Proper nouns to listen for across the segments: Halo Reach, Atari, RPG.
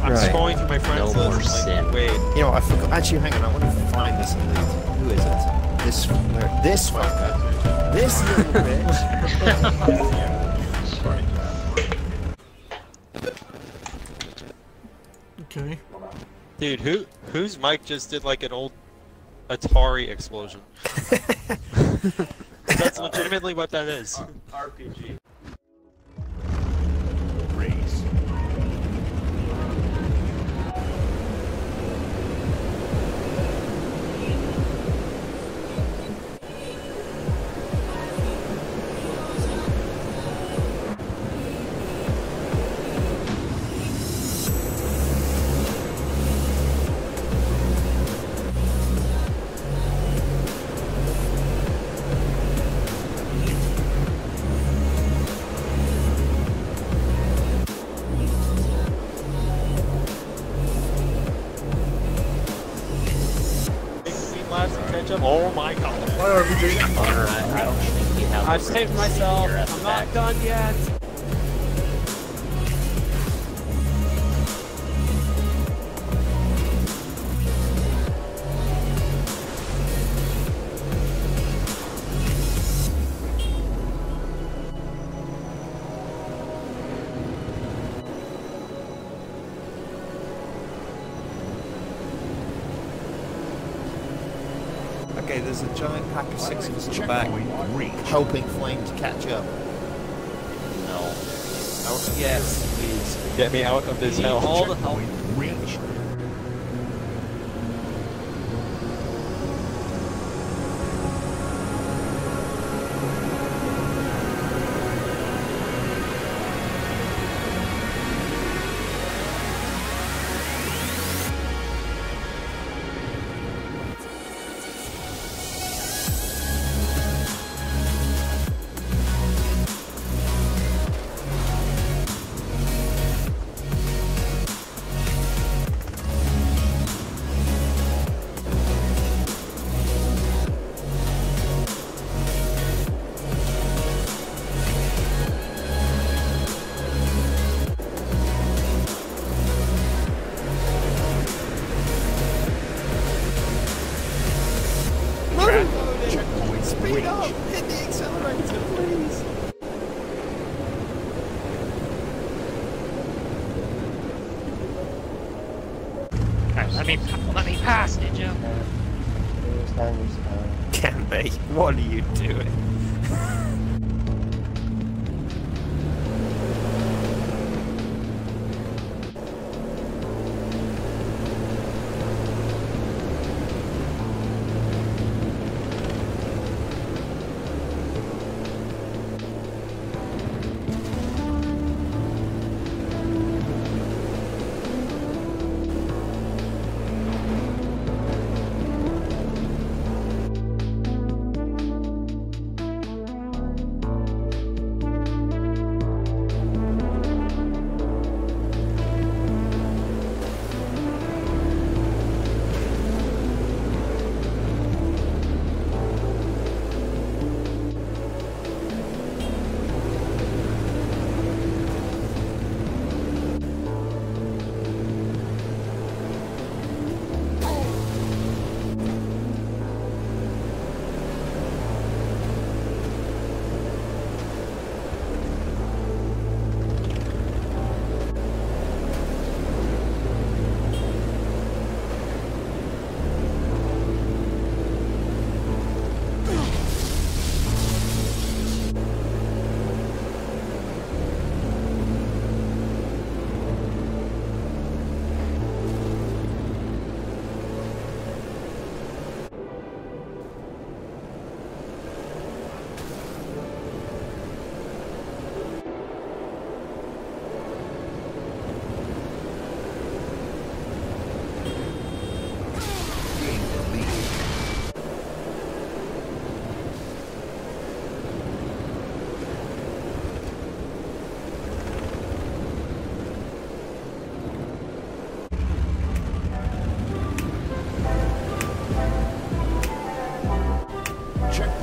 I'm spying for my friends. No more sin. Wait. You know, I forgot. Actually, hang on. I want to find this elite. Who is it? This fucker. This little bitch. Okay. Dude, whose mic just did like an old Atari explosion? That's legitimately what that is. RPG. Oh my god. What are we doing? Alright, I don't think you have. I've saved myself. I'm not done yet. Okay, there's a giant pack of six of us in the back, helping Flame to catch up. No. Yes, please. Get me out of this hell. All the help. Reach. What are you doing?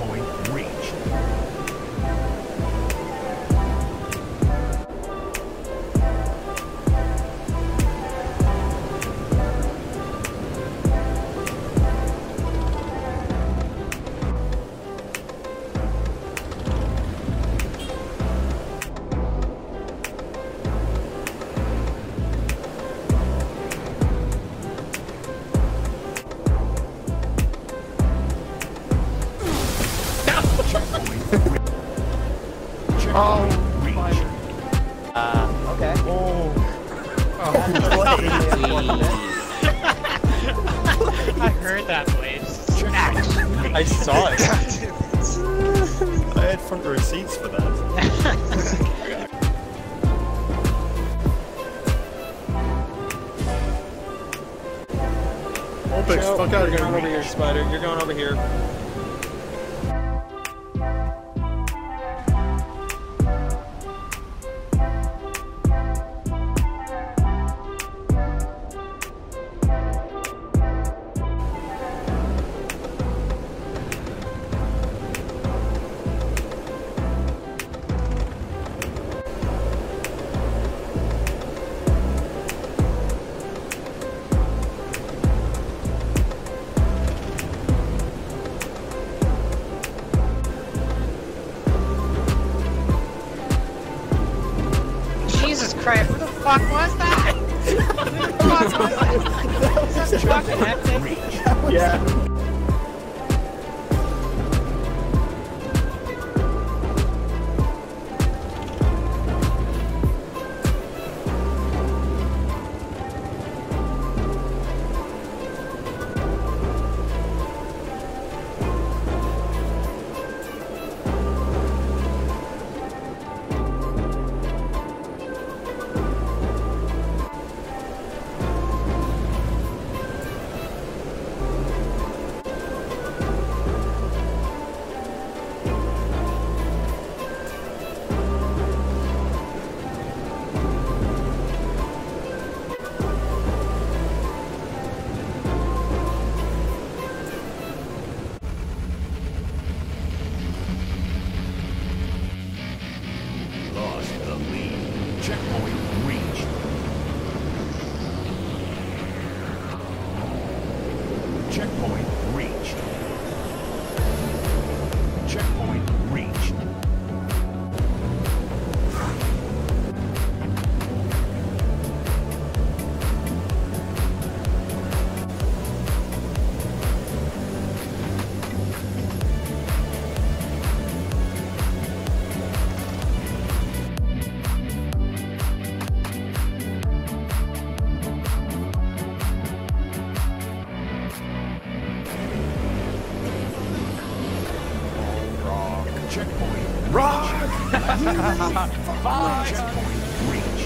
Checkpoint reached. Oh, okay. Oh. Oh. I heard that voice. I saw it. I had front row seats for that. Opix, fuck out of here. You're going over here, Spider. You're going over here. Christ, what the fuck was that? What the fuck was that? Was that fucking hectic? Yeah. Checkpoint reached. Checkpoint reached. Checkpoint reached. Checkpoint. Rock! Checkpoint reach.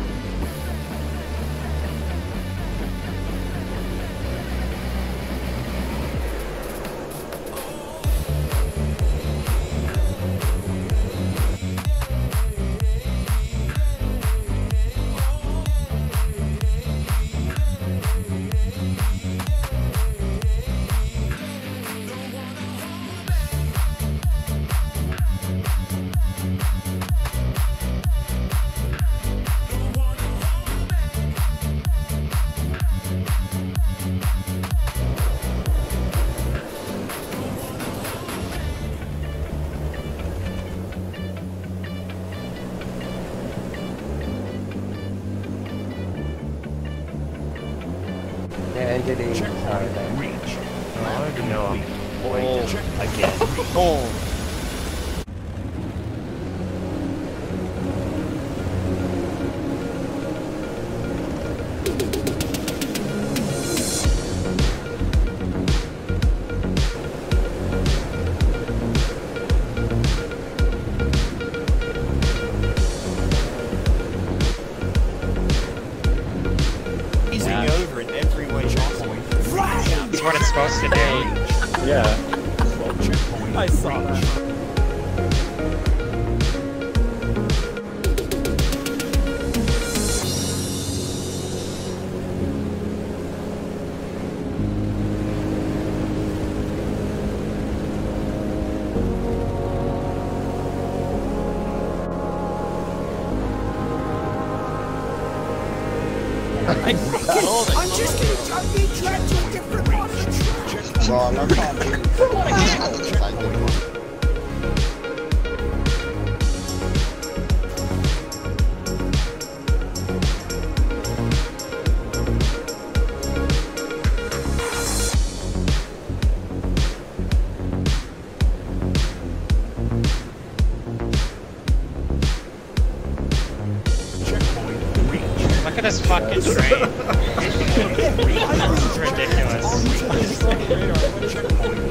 Checkpoint reach. I don't know. Oh, again. Oh. That's what it's supposed to do. Yeah. I saw that. I'm just look at this fucking train. This is ridiculous.